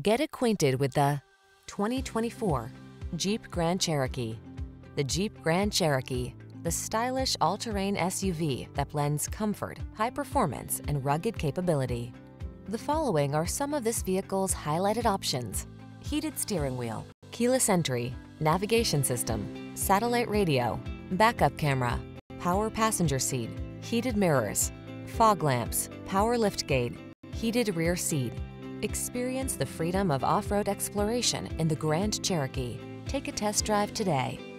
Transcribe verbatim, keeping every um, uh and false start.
Get acquainted with the twenty twenty-four Jeep Grand Cherokee. The Jeep Grand Cherokee, the stylish all-terrain S U V that blends comfort, high performance, and rugged capability. The following are some of this vehicle's highlighted options: heated steering wheel, keyless entry, navigation system, satellite radio, backup camera, power passenger seat, heated mirrors, fog lamps, power liftgate, heated rear seat. Experience the freedom of off-road exploration in the Grand Cherokee. Take a test drive today.